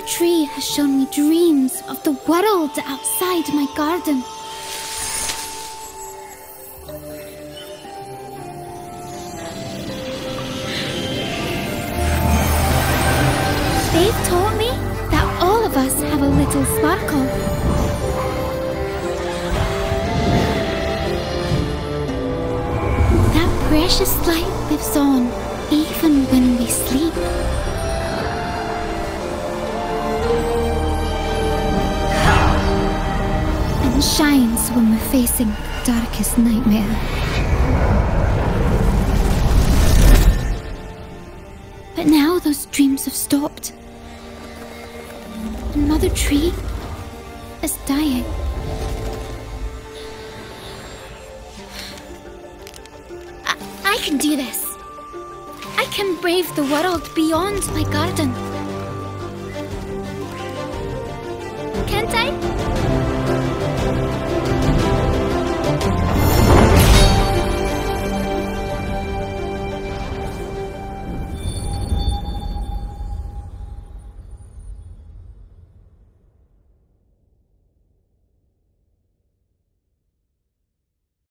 Mother Tree has shown me dreams of the world outside my garden. They've told me that all of us have a little sparkle. That precious light lives on, even when we sleep. Shines when we're facing the darkest nightmare. But now those dreams have stopped, and Mother Tree is dying. I can do this. I can brave the world beyond my garden. Can't I?